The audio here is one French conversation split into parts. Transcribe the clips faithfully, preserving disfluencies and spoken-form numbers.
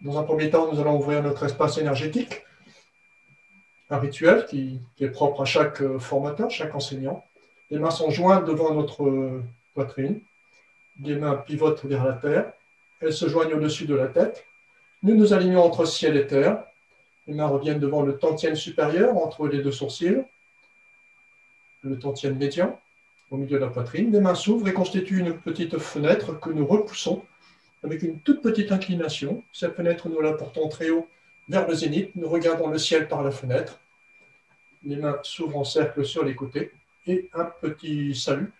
Dans un premier temps, nous allons ouvrir notre espace énergétique, un rituel qui, qui est propre à chaque formateur, chaque enseignant. Les mains sont jointes devant notre poitrine, les mains pivotent vers la terre, elles se joignent au-dessus de la tête. Nous nous alignons entre ciel et terre, les mains reviennent devant le Tan Tien supérieur, entre les deux sourcils, le Tan Tien médian, au milieu de la poitrine. Les mains s'ouvrent et constituent une petite fenêtre que nous repoussons avec une toute petite inclination. Cette fenêtre, nous la portons très haut vers le zénith. Nous regardons le ciel par la fenêtre. Les mains s'ouvrent en cercle sur les côtés et un petit salut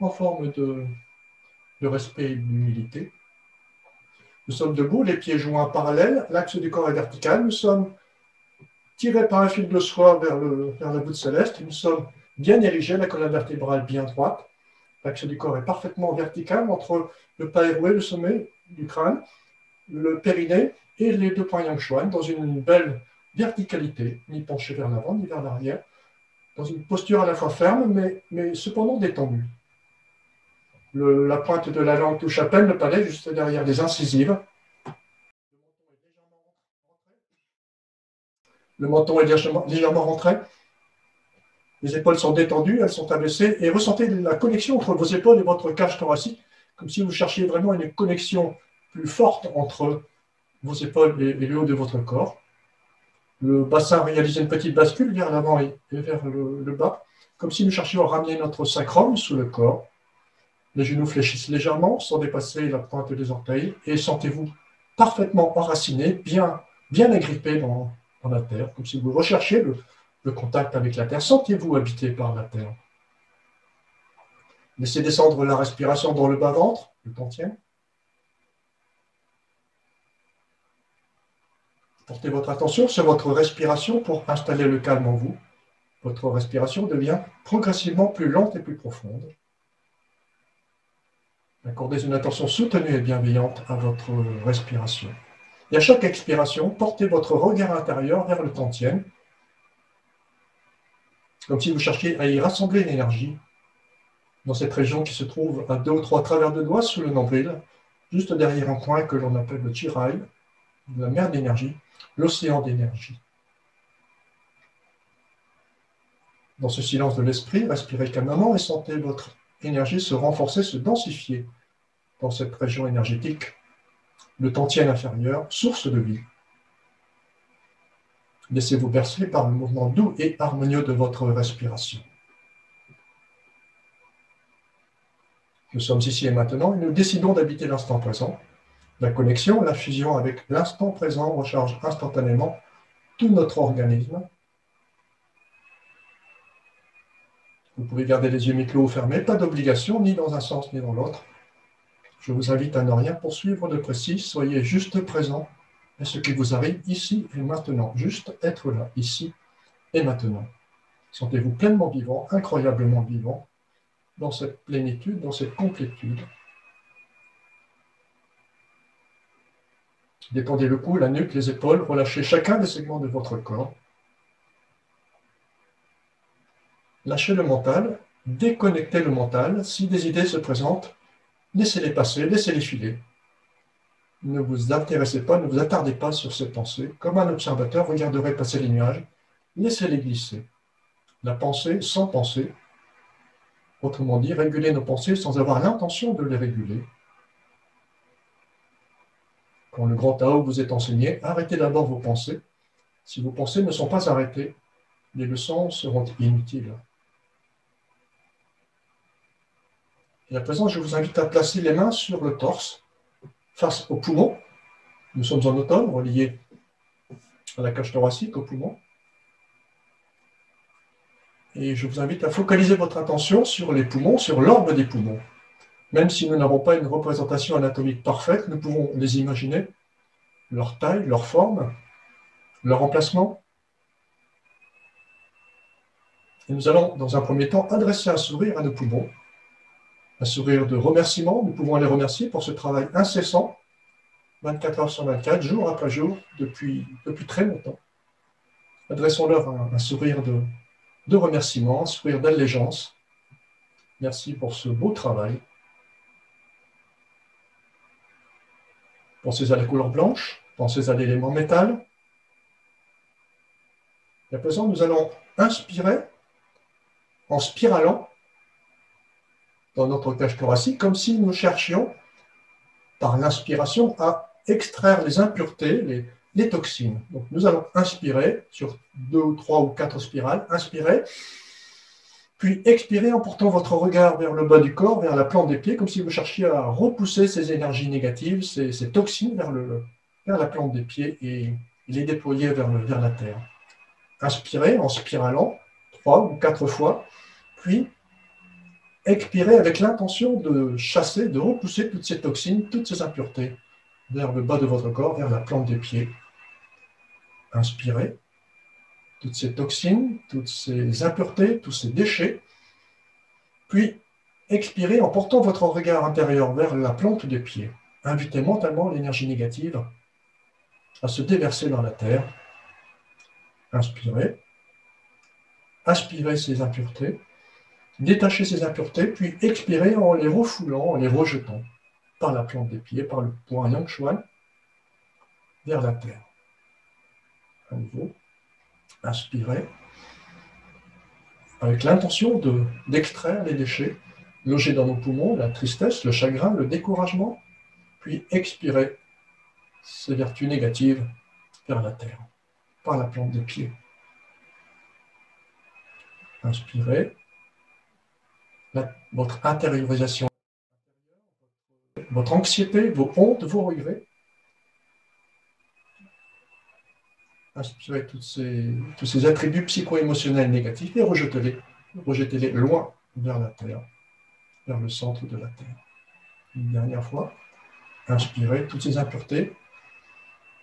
en forme de, de respect et d'humilité. Nous sommes debout, les pieds joints parallèles, l'axe du corps est vertical. Nous sommes tirés par un fil de soie vers, le, vers la voûte céleste. Nous sommes bien érigés, la colonne vertébrale bien droite. L'axe du corps est parfaitement vertical entre le pas éroué, le sommet du crâne, le périnée et les deux poings Yongquan, dans une belle verticalité, ni penché vers l'avant, ni vers l'arrière, dans une posture à la fois ferme, mais, mais cependant détendue. Le, la pointe de la langue touche à peine le palais, juste derrière les incisives. Le menton est légèrement, légèrement rentré. Les épaules sont détendues, elles sont abaissées, et ressentez la connexion entre vos épaules et votre cage thoracique, comme si vous cherchiez vraiment une connexion plus forte entre vos épaules et, et le haut de votre corps. Le bassin réalise une petite bascule vers l'avant et, et vers le, le bas, comme si nous cherchions à ramener notre sacrum sous le corps. Les genoux fléchissent légèrement, sans dépasser la pointe des orteils, et sentez-vous parfaitement enraciné, bien, bien agrippé dans, dans la terre, comme si vous recherchiez le, le contact avec la terre. Sentez-vous habité par la terre. Laissez descendre la respiration dans le bas-ventre, le Tan Tien. Portez votre attention sur votre respiration pour installer le calme en vous. Votre respiration devient progressivement plus lente et plus profonde. Accordez une attention soutenue et bienveillante à votre respiration. Et à chaque expiration, portez votre regard intérieur vers le Tan Tien, comme si vous cherchiez à y rassembler une énergie dans cette région qui se trouve à deux ou trois travers de doigts sous le nombril, juste derrière un coin que l'on appelle le Qihai, la mer d'énergie, l'océan d'énergie. Dans ce silence de l'esprit, respirez calmement et sentez votre énergie se renforcer, se densifier dans cette région énergétique, le Tan Tien inférieur, source de vie. Laissez-vous bercer par le mouvement doux et harmonieux de votre respiration. Nous sommes ici et maintenant et nous décidons d'habiter l'instant présent. La connexion, la fusion avec l'instant présent recharge instantanément tout notre organisme. Vous pouvez garder les yeux mi-clos ou fermés, pas d'obligation, ni dans un sens ni dans l'autre. Je vous invite à ne rien poursuivre de précis, soyez juste présent à ce qui vous arrive ici et maintenant, juste être là, ici et maintenant. Sentez-vous pleinement vivant, incroyablement vivant, dans cette plénitude, dans cette complétude. Détendez le cou, la nuque, les épaules, relâchez chacun des segments de votre corps. Lâchez le mental, déconnectez le mental. Si des idées se présentent, laissez-les passer, laissez-les filer. Ne vous intéressez pas, ne vous attardez pas sur ces pensées. Comme un observateur regarderait passer les nuages, laissez-les glisser. La pensée sans pensée. Autrement dit, réguler nos pensées sans avoir l'intention de les réguler. Quand le grand Tao vous est enseigné, arrêtez d'abord vos pensées. Si vos pensées ne sont pas arrêtées, les leçons seront inutiles. Et à présent, je vous invite à placer les mains sur le torse, face aux poumons. Nous sommes en automne, reliés à la cage thoracique, aux poumons. Et je vous invite à focaliser votre attention sur les poumons, sur l'orbe des poumons. Même si nous n'avons pas une représentation anatomique parfaite, nous pouvons les imaginer, leur taille, leur forme, leur emplacement. Et nous allons, dans un premier temps, adresser un sourire à nos poumons, un sourire de remerciement. Nous pouvons les remercier pour ce travail incessant, vingt-quatre heures sur vingt-quatre, jour après jour, depuis, depuis très longtemps. Adressons-leur un, un sourire de, de remerciement, un sourire d'allégeance. Merci pour ce beau travail. Pensez à la couleur blanche, Pensez à l'élément métal. Et à présent, nous allons inspirer en spiralant dans notre cage thoracique, comme si nous cherchions, par l'inspiration, à extraire les impuretés, les, les toxines. Donc, nous allons inspirer sur deux ou trois ou quatre spirales, inspirer, puis expirer en portant votre regard vers le bas du corps, vers la plante des pieds, comme si vous cherchiez à repousser ces énergies négatives, ces, ces toxines vers, le, vers la plante des pieds et les déployer vers, le, vers la terre. Inspirez en spiralant trois ou quatre fois, puis expirer avec l'intention de chasser, de repousser toutes ces toxines, toutes ces impuretés vers le bas de votre corps, vers la plante des pieds. Inspirez toutes ces toxines, toutes ces impuretés, tous ces déchets, puis expirez en portant votre regard intérieur vers la plante des pieds. Invitez mentalement l'énergie négative à se déverser dans la terre. Inspirez, aspirez ces impuretés, détachez ces impuretés, puis expirez en les refoulant, en les rejetant par la plante des pieds, par le point Yongquan, vers la terre. À nouveau, inspirez avec l'intention d'extraire les déchets logés dans nos poumons, la tristesse, le chagrin, le découragement, puis expirez ces vertus négatives vers la terre, par la plante des pieds. Inspirez. La, votre intériorisation, votre anxiété, vos hontes, vos regrets. Inspirez toutes ces, tous ces attributs psycho-émotionnels négatifs et rejetez-les. Rejetez-les loin vers la terre, vers le centre de la terre. Une dernière fois, inspirez toutes ces impuretés,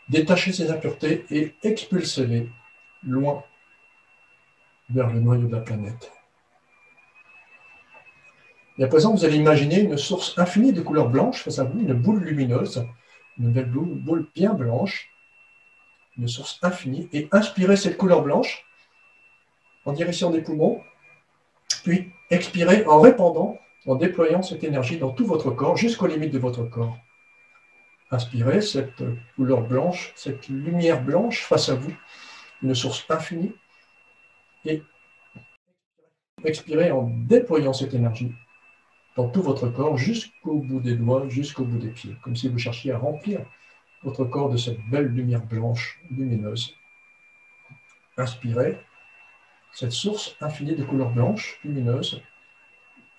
détachez ces impuretés et expulsez-les loin vers le noyau de la planète. Et à présent, vous allez imaginer une source infinie de couleur blanche face à vous, une boule lumineuse, une belle boule bien blanche, une source infinie, et inspirez cette couleur blanche en direction des poumons, puis expirez en répandant, en déployant cette énergie dans tout votre corps, jusqu'aux limites de votre corps. Inspirez cette couleur blanche, cette lumière blanche face à vous, une source infinie, et expirez en déployant cette énergie dans tout votre corps, jusqu'au bout des doigts, jusqu'au bout des pieds, comme si vous cherchiez à remplir votre corps de cette belle lumière blanche, lumineuse. Inspirez cette source infinie de couleur blanche, lumineuse,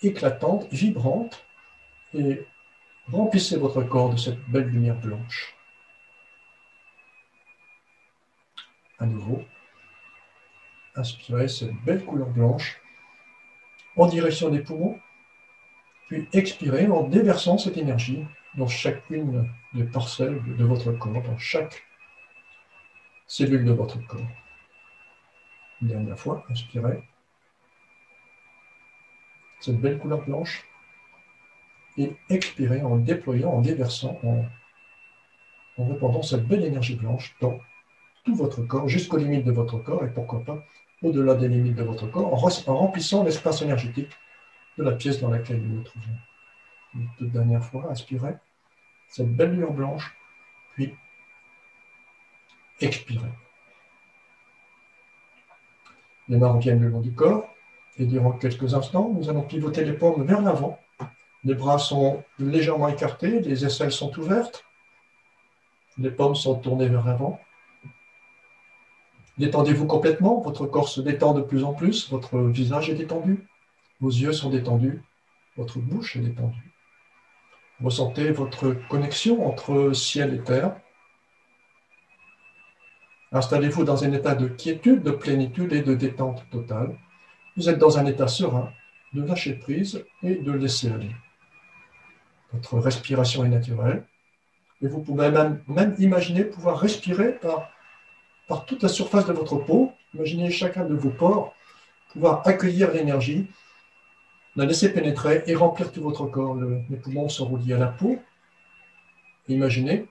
éclatante, vibrante, et remplissez votre corps de cette belle lumière blanche. À nouveau, inspirez cette belle couleur blanche en direction des poumons, puis expirez en déversant cette énergie dans chacune des parcelles de votre corps, dans chaque cellule de votre corps. Une dernière fois, inspirez cette belle couleur blanche et expirez en déployant, en déversant, en, en répandant cette belle énergie blanche dans tout votre corps, jusqu'aux limites de votre corps et pourquoi pas au-delà des limites de votre corps, en, en remplissant l'espace énergétique de la pièce dans laquelle nous nous trouvons. Une toute dernière fois, inspirez cette belle lueur blanche, puis expirez. Les mains reviennent le long du corps, et durant quelques instants, nous allons pivoter les paumes vers l'avant. Les bras sont légèrement écartés, les aisselles sont ouvertes, les paumes sont tournées vers l'avant. Détendez-vous complètement, votre corps se détend de plus en plus, votre visage est détendu. Vos yeux sont détendus, votre bouche est détendue. Ressentez votre connexion entre ciel et terre. Installez-vous dans un état de quiétude, de plénitude et de détente totale. Vous êtes dans un état serein, de lâcher prise et de laisser aller. Votre respiration est naturelle et vous pouvez même, même imaginer pouvoir respirer par, par toute la surface de votre peau. Imaginez chacun de vos pores pouvoir accueillir l'énergie, la laisser pénétrer et remplir tout votre corps. Le, les poumons sont reliés à la peau. Imaginez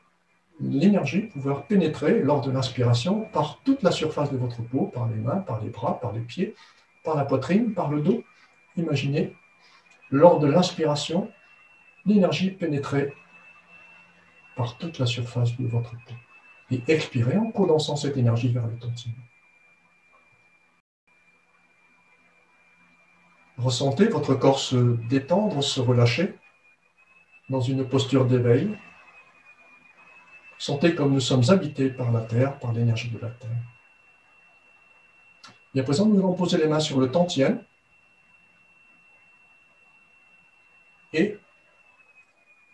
l'énergie pouvoir pénétrer lors de l'inspiration par toute la surface de votre peau, par les mains, par les bras, par les pieds, par la poitrine, par le dos. Imaginez, lors de l'inspiration, l'énergie pénétrer par toute la surface de votre peau. et expirez en condensant cette énergie vers le Tan Tien. Ressentez votre corps se détendre, se relâcher dans une posture d'éveil. Sentez comme nous sommes habités par la Terre, par l'énergie de la Terre. Et à présent, nous allons poser les mains sur le Tan Tien et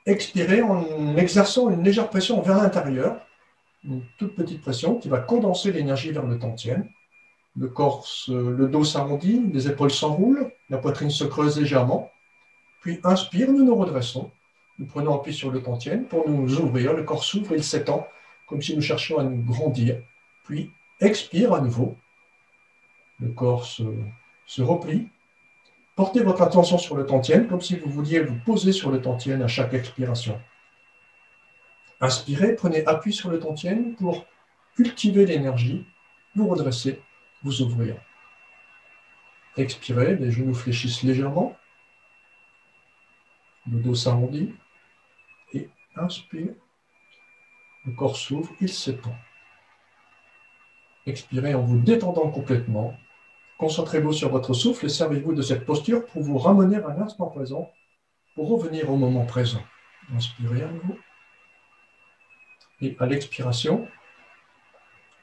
expirer en exerçant une légère pression vers l'intérieur, une toute petite pression qui va condenser l'énergie vers le Tan Tien. Le corps, le dos s'arrondit, les épaules s'enroulent, la poitrine se creuse légèrement. Puis inspire, nous nous redressons. Nous prenons appui sur le Tan Tien pour nous ouvrir. Le corps s'ouvre, il s'étend, comme si nous cherchions à nous grandir. Puis expire à nouveau. Le corps se, se replie. Portez votre attention sur le Tan Tien, comme si vous vouliez vous poser sur le Tan Tien à chaque expiration. Inspirez, prenez appui sur le Tan Tien pour cultiver l'énergie, vous redresser, vous ouvrir. Expirez, les genoux fléchissent légèrement, le dos s'arrondit, et inspire, le corps s'ouvre, il s'étend. Expirez en vous détendant complètement. Concentrez-vous sur votre souffle et servez-vous de cette posture pour vous ramener à l'instant présent, pour revenir au moment présent. Inspirez à nouveau. Et à l'expiration,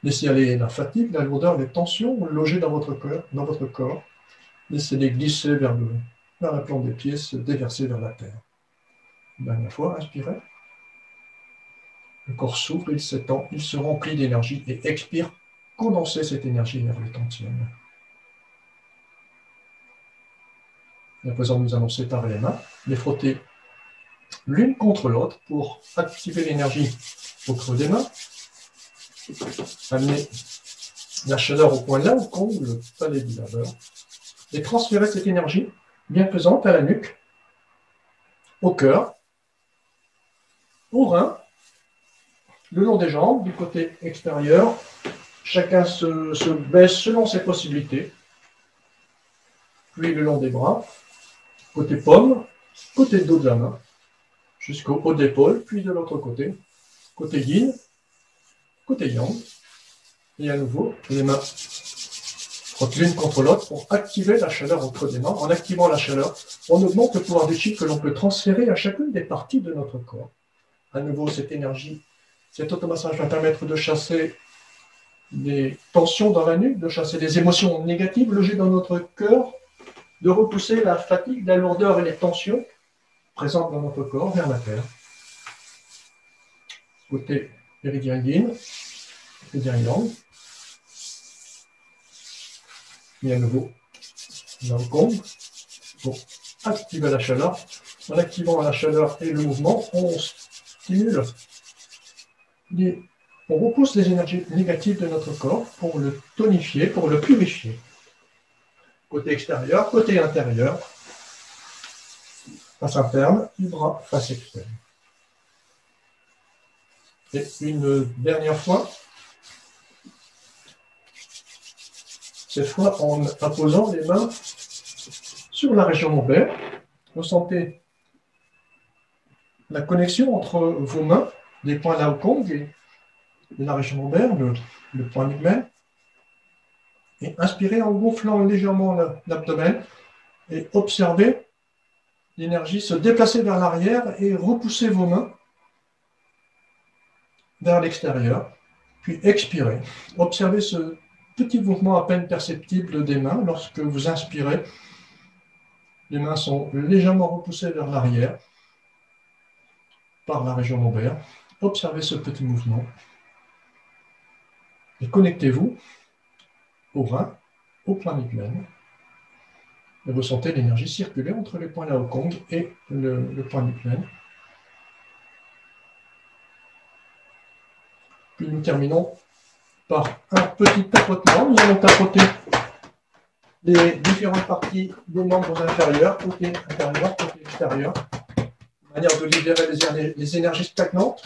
laissez aller la fatigue, la lourdeur, les tensions logées dans votre cœur, dans votre corps. Laissez-les glisser vers le, vers la plante des pieds, se déverser vers la terre. Une dernière fois, inspirez. Le corps s'ouvre, il s'étend, il se remplit d'énergie et expire. Condensez cette énergie vers le Tan Tien. Et à présent, nous allons séparer les mains, les frotter l'une contre l'autre pour activer l'énergie au creux des mains. Amener la chaleur au point de Laogong, le palais du laveur, et transférer cette énergie bienfaisante à la nuque, au cœur, aux reins, le long des jambes, du côté extérieur. Chacun se, se baisse selon ses possibilités, puis le long des bras, côté paume, côté dos de la main, jusqu'au haut d'épaule, puis de l'autre côté, côté Yin, côté Yang, et à nouveau, les mains frottent l'une contre l'autre pour activer la chaleur au creux des mains. En activant la chaleur, on augmente le pouvoir du Qi que l'on peut transférer à chacune des parties de notre corps. À nouveau, cette énergie, cet automassage va permettre de chasser des tensions dans la nuque, de chasser des émotions négatives logées dans notre cœur, de repousser la fatigue, la lourdeur et les tensions présentes dans notre corps vers la terre. Côté méridien Yin, méridien Yang, et à nouveau Laogong, pour activer la chaleur. En activant la chaleur et le mouvement, on stimule les on repousse les énergies négatives de notre corps pour le tonifier, pour le purifier. Côté extérieur, côté intérieur, face interne, du bras, face externe. Et une dernière fois, cette fois en apposant les mains sur la région lombaire, ressentez la connexion entre vos mains, les points Laogong et la région lombaire, le, le point Niplen, et inspirez en gonflant légèrement l'abdomen et observez l'énergie se déplacer vers l'arrière et repousser vos mains vers l'extérieur, puis expirez. Observez ce petit mouvement à peine perceptible des mains. Lorsque vous inspirez, les mains sont légèrement repoussées vers l'arrière par la région lombaire. Observez ce petit mouvement. Et connectez-vous au rein, au point Niplen. Et ressentez l'énergie circuler entre les points Laogong et le, le point Niplen. Puis nous terminons par un petit tapotement. Nous allons tapoter les différentes parties des membres inférieurs, côté intérieur, côté extérieur, de manière de libérer les énergies stagnantes.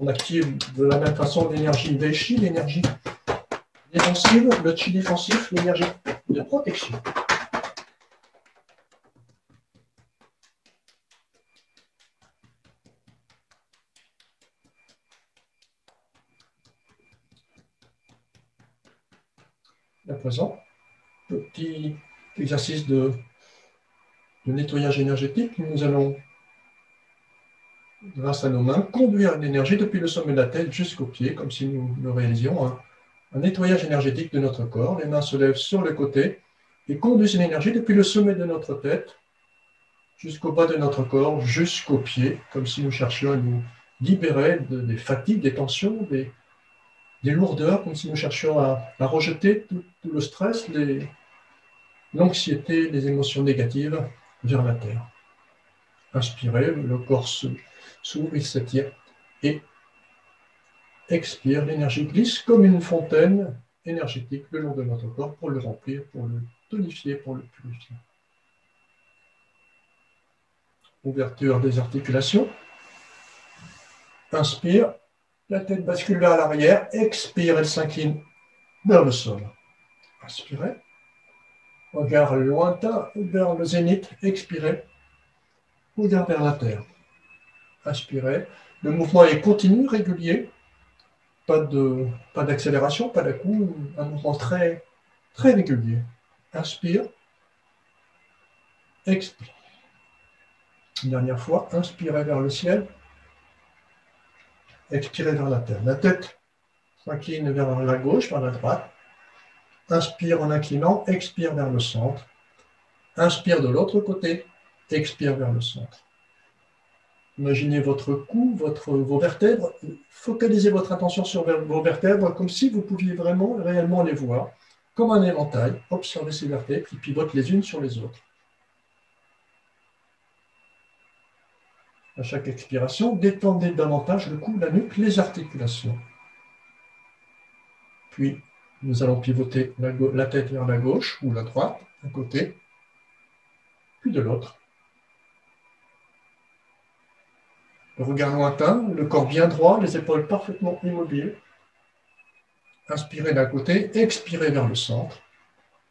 On active de la même façon l'énergie Béchi, l'énergie défensive, le Qi défensif, l'énergie de protection. à présent. Petit exercice de, de nettoyage énergétique. Nous allons, grâce à nos mains, conduire l'énergie depuis le sommet de la tête jusqu'aux pieds, comme si nous le réalisions, un, un nettoyage énergétique de notre corps. Les mains se lèvent sur le côté et conduisent l'énergie depuis le sommet de notre tête jusqu'au bas de notre corps, jusqu'aux pieds, comme si nous cherchions à nous libérer de, des fatigues, des tensions, des, des lourdeurs, comme si nous cherchions à, à rejeter tout, tout le stress, l'anxiété, les émotions négatives vers la terre. Inspirez, le corps s'ouvre, il s'étire et expire. L'énergie glisse comme une fontaine énergétique le long de notre corps pour le remplir, pour le tonifier, pour le purifier. Ouverture des articulations. Inspire, la tête bascule vers l'arrière. Expire, elle s'incline vers le sol. Inspirez. Regard lointain vers le zénith. Expirez. Regard vers la terre. Inspirez. Le mouvement est continu, régulier. Pas de, pas d'accélération, pas d'à-coup. Un mouvement très, très régulier. Inspire. Expire. Une dernière fois, inspirez vers le ciel, expirez vers la terre. La tête s'incline vers la gauche, vers la droite. Inspire en inclinant, expire vers le centre. Inspire de l'autre côté, expire vers le centre. Imaginez votre cou, votre, vos vertèbres, focalisez votre attention sur vos vertèbres comme si vous pouviez vraiment, réellement les voir, comme un éventail. Observez ces vertèbres qui pivotent les unes sur les autres. À chaque expiration, détendez davantage le cou, la nuque, les articulations. Puis, nous allons pivoter la, la tête vers la gauche ou la droite, d'un côté, puis de l'autre. Le regard lointain, le corps bien droit, les épaules parfaitement immobiles. Inspirez d'un côté, expirez vers le centre.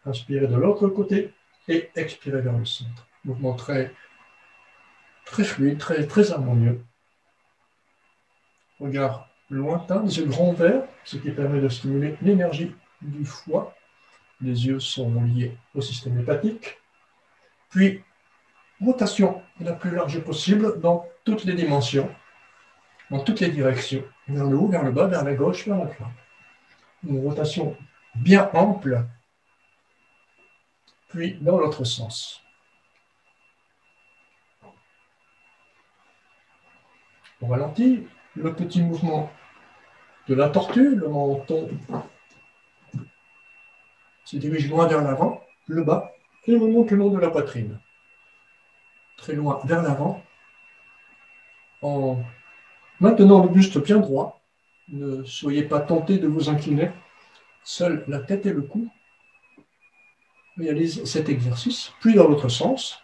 Inspirez de l'autre côté et expirez vers le centre. Mouvement très... très fluide, très, très harmonieux. Regard lointain, les yeux grands ouverts, ce qui permet de stimuler l'énergie du foie. Les yeux sont liés au système hépatique. Puis, rotation la plus large possible dans toutes les dimensions, dans toutes les directions, vers le haut, vers le bas, vers la gauche, vers la droite. Une rotation bien ample, puis dans l'autre sens. On ralentit le petit mouvement de la tortue, le menton se dirige loin vers l'avant, le bas, et remonte le long de la poitrine. Très loin vers l'avant, en maintenant le buste bien droit. Ne soyez pas tenté de vous incliner, seule la tête et le cou réalisent cet exercice. Puis dans l'autre sens,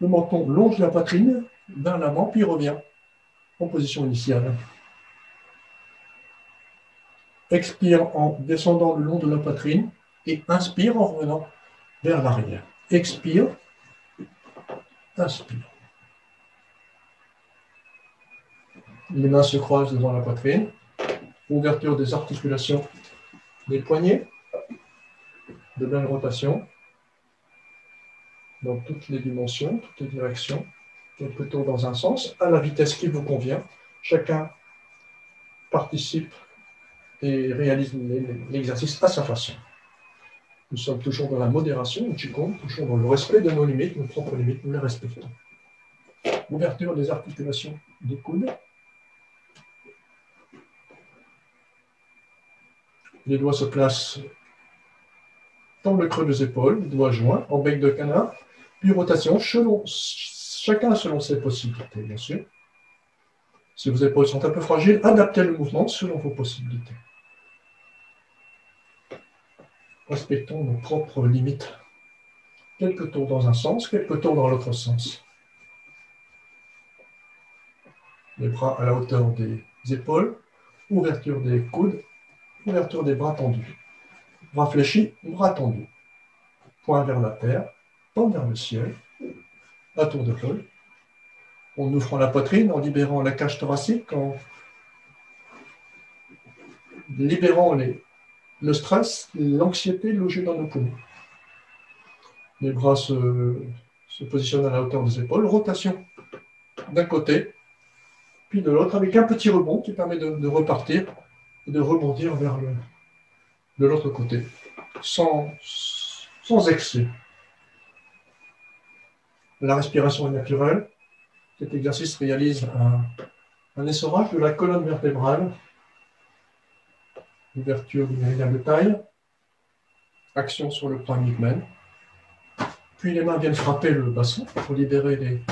le menton longe la poitrine vers l'avant, puis revient en position initiale. Expire en descendant le long de la poitrine et inspire en revenant vers l'arrière. Expire, inspire. Les mains se croisent devant la poitrine. Ouverture des articulations des poignets. De belles rotations dans toutes les dimensions, toutes les directions. Quelques tours dans un sens, à la vitesse qui vous convient. Chacun participe et réalise l'exercice à sa façon. Nous sommes toujours dans la modération, Qigong, toujours dans le respect de nos limites, nos propres limites, nous les respectons. Ouverture des articulations des coudes. Les doigts se placent dans le creux des épaules, doigts joints, en bec de canard, puis rotation, chelon. Chacun selon ses possibilités, bien sûr. Si vos épaules sont un peu fragiles, adaptez le mouvement selon vos possibilités. Respectons nos propres limites. Quelques tours dans un sens, quelques tours dans l'autre sens. Les bras à la hauteur des épaules, ouverture des coudes, ouverture des bras tendus. Bras fléchis, bras tendus. Poing vers la terre, poing vers le ciel. À tour de rôle, en ouvrant la poitrine, en libérant la cage thoracique, en libérant les, le stress, l'anxiété logée dans nos poumons. Les bras se, se positionnent à la hauteur des épaules, rotation d'un côté, puis de l'autre, avec un petit rebond qui permet de, de repartir et de rebondir vers le, de l'autre côté, sans, sans excès. La respiration est naturelle. Cet exercice réalise un, un essorage de la colonne vertébrale, ouverture du méridien de taille, action sur le point Niplen. Puis les mains viennent frapper le bassin pour libérer les,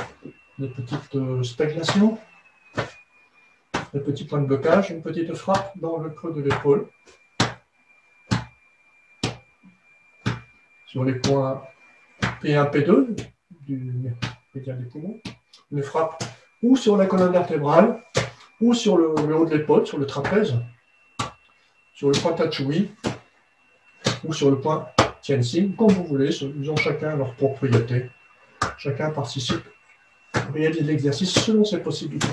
les petites euh, stagnations, les petits points de blocage, une petite frappe dans le creux de l'épaule, sur les points P un, P deux du méridien des poumons, une frappe ou sur la colonne vertébrale, ou sur le, le haut de l'épaule, sur le trapèze, sur le point Tachui, ou sur le point Tan Tien, comme vous voulez, ils ont chacun leur propriété. Chacun participe, réalise l'exercice selon ses possibilités.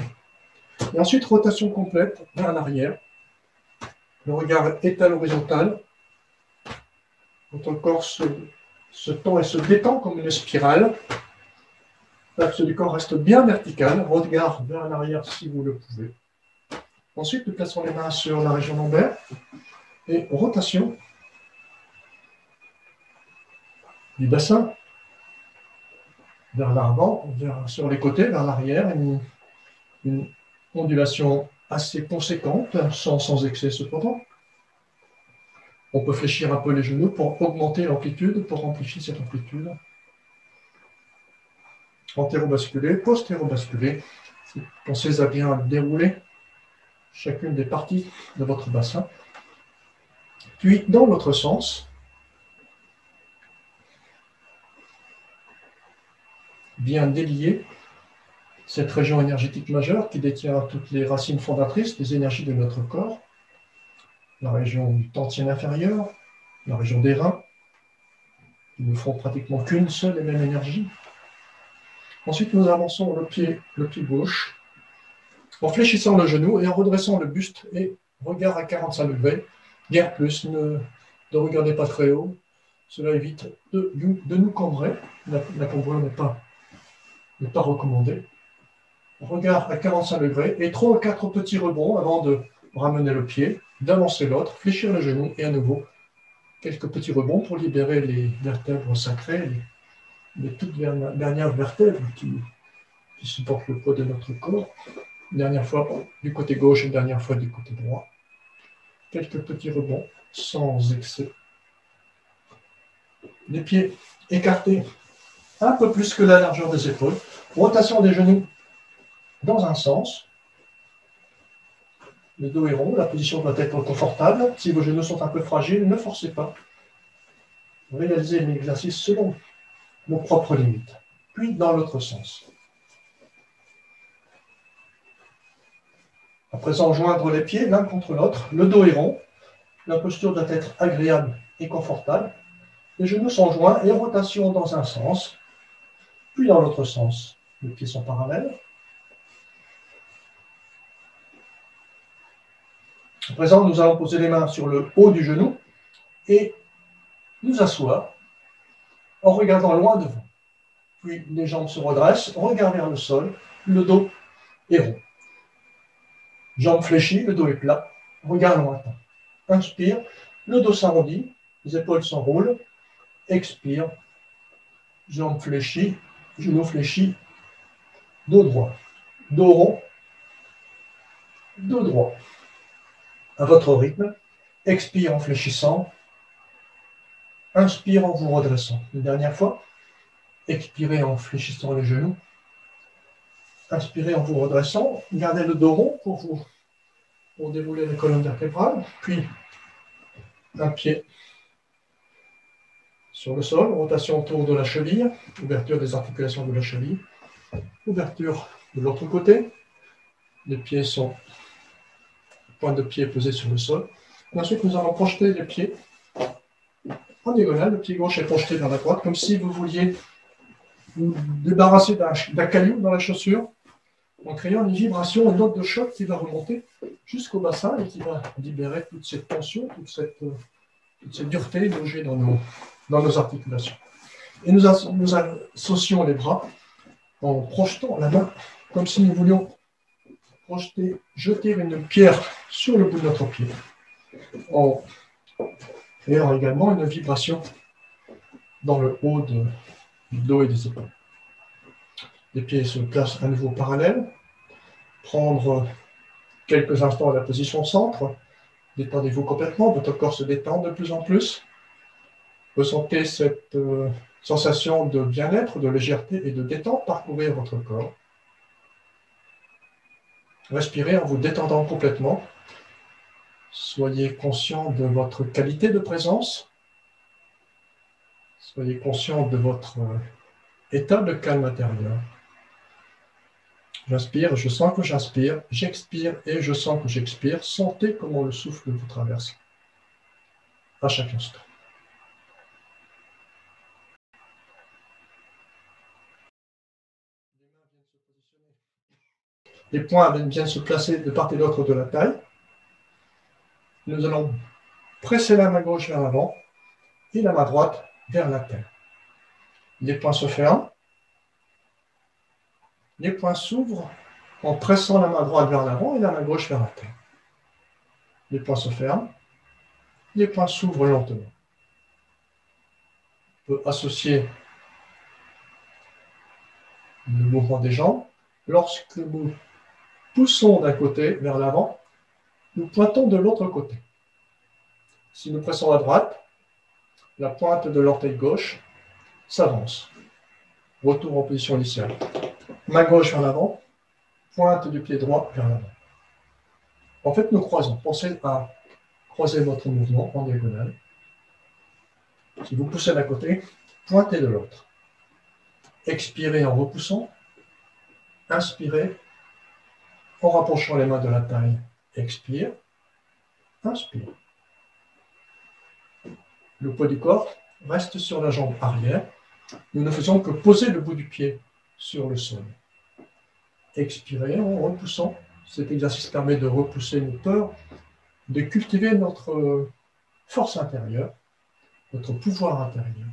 Et ensuite, rotation complète vers l'arrière. Le regard est à l'horizontale. Votre corps se, se tend et se détend comme une spirale. L'axe du corps reste bien vertical. Regard vers l'arrière si vous le pouvez. Ensuite, nous plaçons les mains sur la région lombaire et rotation du bassin vers l'avant, sur les côtés, vers l'arrière. Une, une ondulation assez conséquente, sans, sans excès cependant. On peut fléchir un peu les genoux pour augmenter l'amplitude, pour amplifier cette amplitude. Antérobasculé, postérobasculé. Pensez à bien dérouler chacune des parties de votre bassin. Puis, dans l'autre sens, bien délier cette région énergétique majeure qui détient toutes les racines fondatrices des énergies de notre corps, la région du Tan Tien inférieur, la région des reins, qui ne font pratiquement qu'une seule et même énergie. Ensuite, nous avançons le pied, le pied gauche, en fléchissant le genou et en redressant le buste et regard à quarante-cinq degrés, guère plus, ne, ne regardez pas très haut, cela évite de, de nous cambrer, la, la cambrure n'est pas, n'est pas recommandée. Regard à quarante-cinq degrés et trois ou quatre petits rebonds avant de ramener le pied, d'avancer l'autre, fléchir le genou et à nouveau quelques petits rebonds pour libérer les vertèbres sacrées, les, les toutes dernières vertèbres qui, qui supportent le poids de notre corps. Dernière fois du côté gauche et dernière fois du côté droit. Quelques petits rebonds sans excès. Les pieds écartés un peu plus que la largeur des épaules. Rotation des genoux dans un sens. Le dos est rond, la position doit être confortable. Si vos genoux sont un peu fragiles, ne forcez pas. Réalisez l'exercice selon vos propres limites. Puis dans l'autre sens. À présent, joindre les pieds l'un contre l'autre. Le dos est rond. La posture doit être agréable et confortable. Les genoux sont joints et rotation dans un sens, puis dans l'autre sens. Les pieds sont parallèles. À présent, nous allons poser les mains sur le haut du genou et nous asseoir en regardant loin devant. Puis les jambes se redressent, regard vers le sol, le dos est rond. Jambes fléchies, le dos est plat, regard lointain. Inspire, le dos s'arrondit, les épaules s'enroulent. Expire, jambes fléchies, genoux fléchis, dos droit, dos rond, dos droit. À votre rythme, expire en fléchissant, inspire en vous redressant. Une dernière fois, expirez en fléchissant les genoux, inspirez en vous redressant, gardez le dos rond pour vous pour dérouler les colonnes vertébrales, puis un pied sur le sol, rotation autour de la cheville, ouverture des articulations de la cheville, ouverture de l'autre côté, les pieds sont, point de pied posé sur le sol. Et ensuite, nous allons projeter les pieds en diagonale, le pied gauche est projeté vers la droite, comme si vous vouliez vous débarrasser d'un caillou dans la chaussure, en créant une vibration, une note de choc qui va remonter jusqu'au bassin et qui va libérer toute cette tension, toute cette cette dureté logée dans nos, dans nos articulations. Et nous, as, nous associons les bras en projetant la main, comme si nous voulions projeter, jeter une pierre sur le bout de notre pied, en créant également une vibration dans le haut de, du dos et des épaules. Les pieds se placent à nouveau parallèles. Prendre quelques instants à la position centre. Détendez-vous complètement, votre corps se détend de plus en plus. Ressentez cette euh, sensation de bien-être, de légèreté et de détente parcourir votre corps. Respirez en vous détendant complètement. Soyez conscient de votre qualité de présence. Soyez conscient de votre euh, état de calme intérieur. J'inspire, je sens que j'inspire, j'expire et je sens que j'expire. Sentez comment le souffle vous traverse à chaque instant. Les poings viennent se placer de part et d'autre de la taille. Nous allons presser la main gauche vers l'avant et la main droite vers la terre. Les poings se ferment. Les poings s'ouvrent en pressant la main droite vers l'avant et la main gauche vers la terre. Les poings se ferment. Les poings s'ouvrent lentement. On peut associer le mouvement des jambes. Lorsque nous poussons d'un côté vers l'avant, nous pointons de l'autre côté. Si nous pressons à droite, la pointe de l'orteil gauche s'avance. Retour en position initiale. Main gauche vers l'avant, pointe du pied droit vers l'avant. En fait, nous croisons. Pensez à croiser votre mouvement en diagonale. Si vous poussez d'un côté, pointez de l'autre. Expirez en repoussant. Inspirez en rapprochant les mains de la taille. Expire. Inspire. Le poids du corps reste sur la jambe arrière. Nous ne faisons que poser le bout du pied sur le sol. Expirez en repoussant. Cet exercice permet de repousser nos peurs, de cultiver notre force intérieure, notre pouvoir intérieur.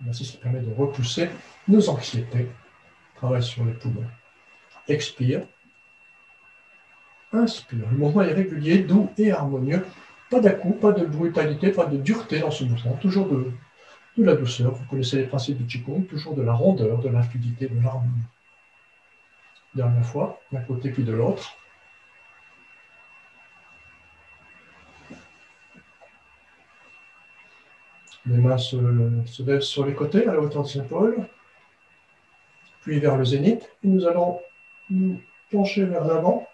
L'exercice permet de repousser nos anxiétés. Travail sur les poumons. Expire. Inspire. Le mouvement est régulier, doux et harmonieux. Pas d'à-coup, pas de brutalité, pas de dureté dans ce mouvement. Toujours de de la douceur, vous connaissez les principes du Qigong, toujours de la rondeur, de la fluidité, de l'harmonie. Dernière fois, d'un côté puis de l'autre. Les mains se, se lèvent sur les côtés, à la hauteur de ses épaules, puis vers le zénith, et nous allons nous pencher vers l'avant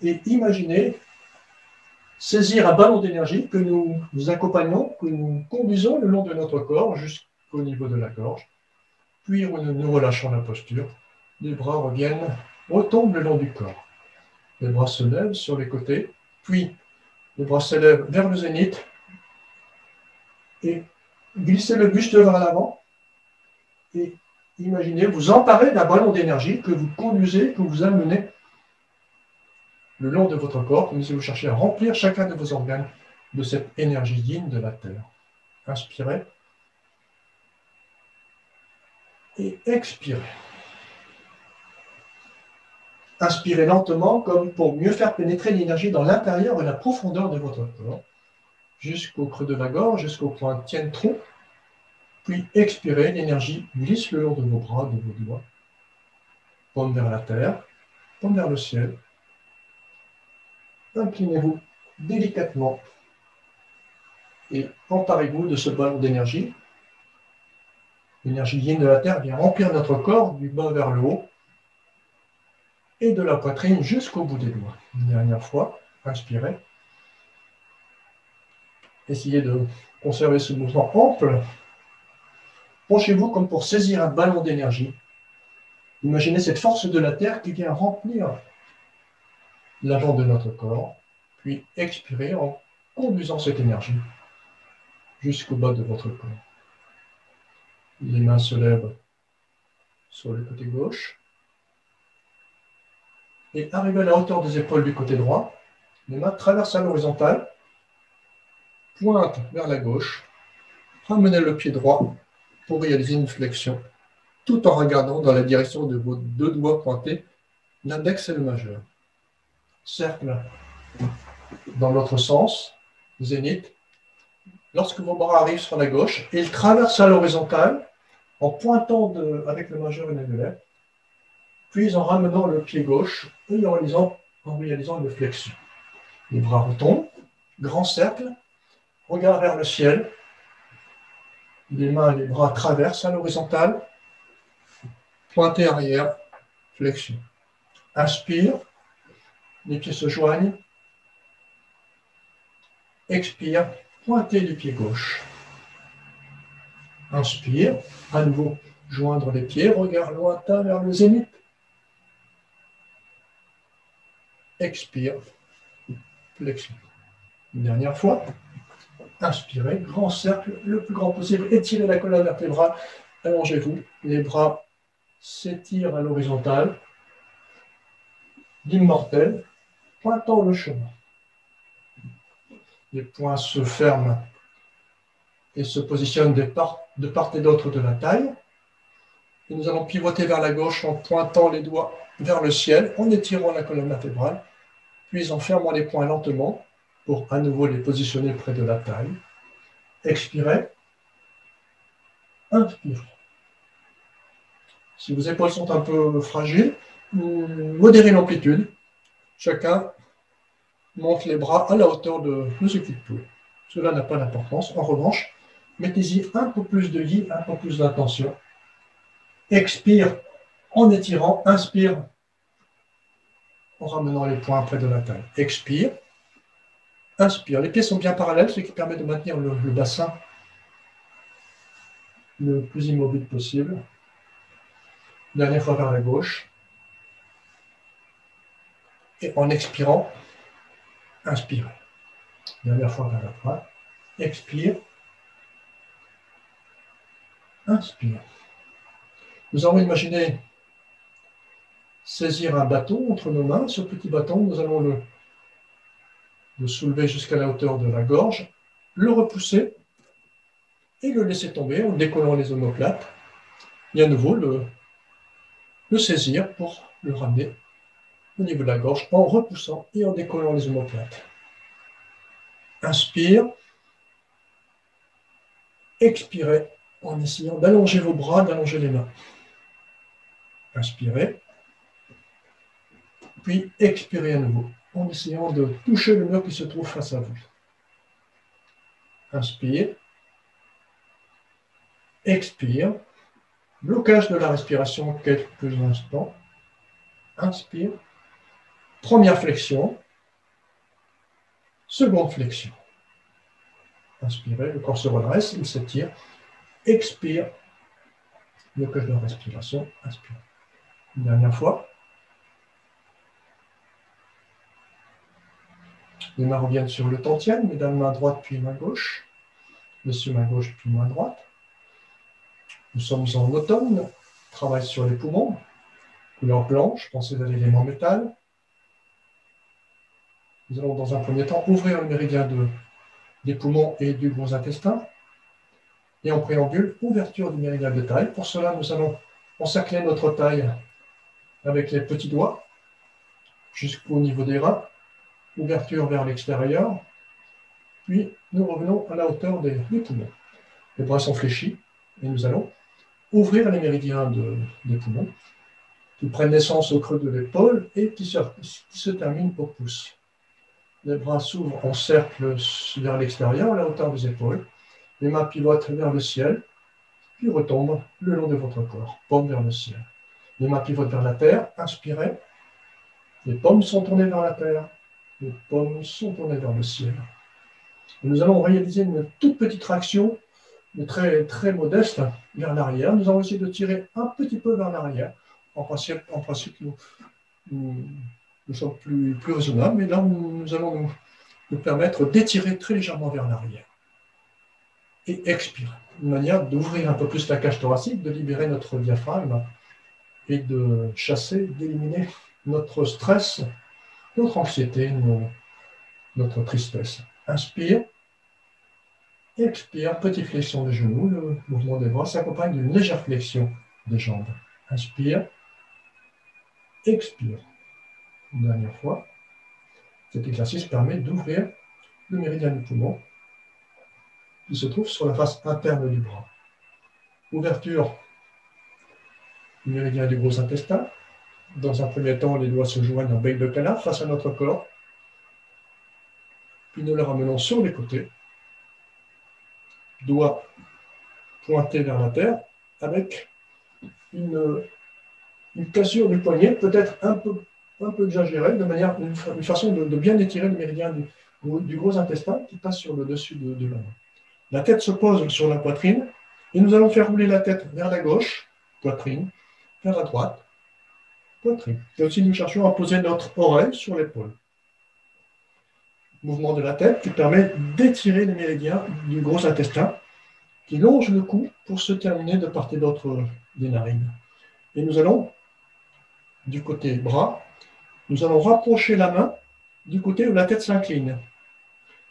et imaginer saisir un ballon d'énergie que nous, nous accompagnons, que nous conduisons le long de notre corps jusqu'au niveau de la gorge. Puis nous relâchons la posture. Les bras reviennent, retombent le long du corps. Les bras se lèvent sur les côtés. Puis les bras s'élèvent vers le zénith. Et glissez le buste vers l'avant. Et imaginez, vous emparez d'un ballon d'énergie que vous conduisez, que vous amenez le long de votre corps, comme si vous cherchez à remplir chacun de vos organes de cette énergie yin de la terre. Inspirez et expirez. Inspirez lentement, comme pour mieux faire pénétrer l'énergie dans l'intérieur et la profondeur de votre corps, jusqu'au creux de la gorge, jusqu'au point Tièn Trou. Puis expirez, l'énergie glisse le long de vos bras, de vos doigts, paume vers la terre, paume vers le ciel. Inclinez-vous délicatement et emparez-vous de ce ballon d'énergie. L'énergie yin de la terre vient remplir notre corps du bas vers le haut et de la poitrine jusqu'au bout des doigts. Une dernière fois, inspirez. Essayez de conserver ce mouvement ample. Penchez-vous comme pour saisir un ballon d'énergie. Imaginez cette force de la terre qui vient remplir l'avant de notre corps, puis expirez en conduisant cette énergie jusqu'au bas de votre corps. Les mains se lèvent sur le côté gauche et arrivez à la hauteur des épaules du côté droit. Les mains traversent à l'horizontale, pointe vers la gauche, ramenez le pied droit pour réaliser une flexion, tout en regardant dans la direction de vos deux doigts pointés, l'index et le majeur. Cercle dans l'autre sens, zénith. Lorsque vos bras arrivent sur la gauche, ils traversent à l'horizontale en pointant de, avec le majeur et l'annulaire, puis en ramenant le pied gauche et en réalisant, en réalisant une flexion. Les bras retombent, grand cercle, regard vers le ciel, les mains et les bras traversent à l'horizontale, pointé arrière, flexion. Inspire, les pieds se joignent. Expire, pointé du pied gauche. Inspire, à nouveau joindre les pieds, regard lointain vers le zénith. Expire, flexion. Une dernière fois. Inspirez, grand cercle, le plus grand possible. Étirez la colonne vertébrale, allongez-vous. Les bras s'étirent à l'horizontale. L'immortel, pointant le chemin. Les poings se ferment et se positionnent de part, de part et d'autre de la taille. Et nous allons pivoter vers la gauche en pointant les doigts vers le ciel, en étirant la colonne vertébrale, puis en fermant les poings lentement pour à nouveau les positionner près de la taille. Expirez. Inspirez. Si vos épaules sont un peu fragiles, modérez l'amplitude. Chacun monte les bras à la hauteur de ce qu'il peut. Cela n'a pas d'importance. En revanche, mettez-y un peu plus de yi, un peu plus d'intention. Expire en étirant. Inspire en ramenant les poings près de la taille. Expire. Inspire. Les pieds sont bien parallèles, ce qui permet de maintenir le, le bassin le plus immobile possible. Dernière fois vers la gauche. Et en expirant, inspirez. Dernière fois vers la droite. Expire. Inspire. Nous allons imaginer saisir un bâton entre nos mains. Ce petit bâton, nous allons le le soulever jusqu'à la hauteur de la gorge, le repousser et le laisser tomber en décollant les omoplates. Et à nouveau, le, le saisir pour le ramener au niveau de la gorge en repoussant et en décollant les omoplates. Inspire. Expirez en essayant d'allonger vos bras, d'allonger les mains. Inspirez. Puis expirez à nouveau, en essayant de toucher le mur qui se trouve face à vous. Inspire. Expire. Blocage de la respiration quelques instants. Inspire. Première flexion. Seconde flexion. Inspirez, le corps se redresse, il s'étire. Expire. Blocage de la respiration. Inspire. Une dernière fois. Les mains reviennent sur le Tan Tien, mesdames, main droite puis main gauche. Messieurs, main gauche puis main droite. Nous sommes en automne, travail sur les poumons. Couleur blanche, pensez à l'élément métal. Nous allons dans un premier temps ouvrir le méridien de, des poumons et du gros intestin. Et en préambule, ouverture du méridien de taille. Pour cela, nous allons encercler notre taille avec les petits doigts jusqu'au niveau des reins. Ouverture vers l'extérieur, puis nous revenons à la hauteur des, des poumons. Les bras sont fléchis et nous allons ouvrir les méridiens de, des poumons qui prennent naissance au creux de l'épaule et qui se, qui se terminent au pouce. Les bras s'ouvrent en cercle vers l'extérieur à la hauteur des épaules. Les mains pivotent vers le ciel, puis retombent le long de votre corps, paumes vers le ciel. Les mains pivotent vers la terre, inspirez. Les paumes sont tournées vers la terre. Les paumes sont tournées vers le ciel. Et nous allons réaliser une toute petite traction, mais très, très modeste, vers l'arrière. Nous allons essayer de tirer un petit peu vers l'arrière. En principe, en principe nous, nous, nous sommes plus, plus raisonnables, mais là, nous, nous allons nous, nous permettre d'étirer très légèrement vers l'arrière. Et expirer. Une manière d'ouvrir un peu plus la cage thoracique, de libérer notre diaphragme et de chasser, d'éliminer notre stress, notre anxiété, nos, notre tristesse. Inspire, Expire, petite flexion des genoux. Le mouvement des bras s'accompagne d'une légère flexion des jambes. Inspire. Expire. Une dernière fois. Cet exercice permet d'ouvrir le méridien du poumon qui se trouve sur la face interne du bras. Ouverture du méridien du gros intestin. Dans un premier temps, les doigts se joignent en bec de canard face à notre corps. Puis nous le ramenons sur les côtés. Doigts pointés vers la terre avec une, une cassure du poignet, peut-être un peu, un peu exagérée, de manière, une, une façon de, de bien étirer le méridien du, du gros intestin qui passe sur le dessus de, de la main. La tête se pose sur la poitrine et nous allons faire rouler la tête vers la gauche, poitrine, vers la droite, poitrine. Et aussi nous cherchons à poser notre oreille sur l'épaule. Mouvement de la tête qui permet d'étirer les méridiens du gros intestin qui longe le cou pour se terminer de part et d'autre des narines. Et nous allons, du côté bras, nous allons rapprocher la main du côté où la tête s'incline.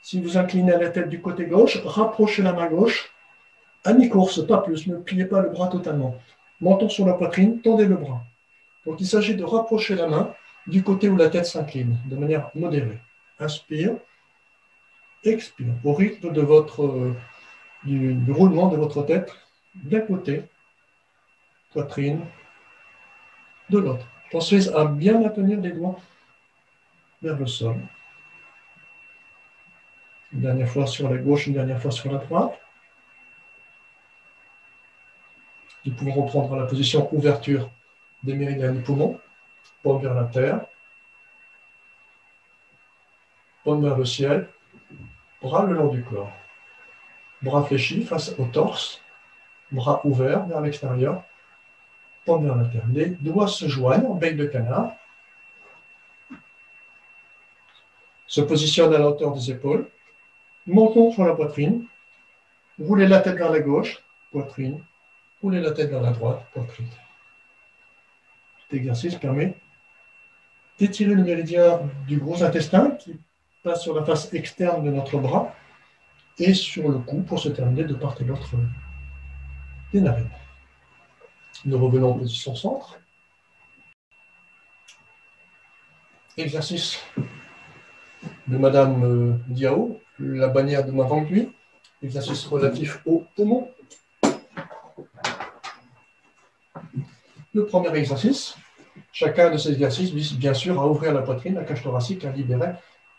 Si vous inclinez à la tête du côté gauche, rapprochez la main gauche à mi-course, pas plus, ne pliez pas le bras totalement. Menton sur la poitrine, tendez le bras. Donc il s'agit de rapprocher la main du côté où la tête s'incline, de manière modérée. Inspire, expire, au rythme de votre, du, du roulement de votre tête, d'un côté, poitrine, de l'autre. Pensez à bien maintenir les doigts vers le sol. Une dernière fois sur la gauche, une dernière fois sur la droite. Nous pouvons reprendre la position ouverture des méridiens du poumon, paume vers la terre. Paume vers le ciel, bras le long du corps. Bras fléchis face au torse, bras ouverts vers l'extérieur, paume vers la terre. Les doigts se joignent en bec de canard, se positionnent à la hauteur des épaules, menton sur la poitrine, roulez la tête vers la gauche, poitrine, roulez la tête vers la droite, poitrine. Cet exercice permet d'étirer le méridien du gros intestin qui passe sur la face externe de notre bras et sur le cou pour se terminer de part et d'autre des narines. Nous revenons en position centre. Exercice de Madame Diao, la bannière de ma vendue, exercice relatif au poumon. Le premier exercice, chacun de ces exercices vise bien sûr à ouvrir la poitrine, la cage thoracique, à libérer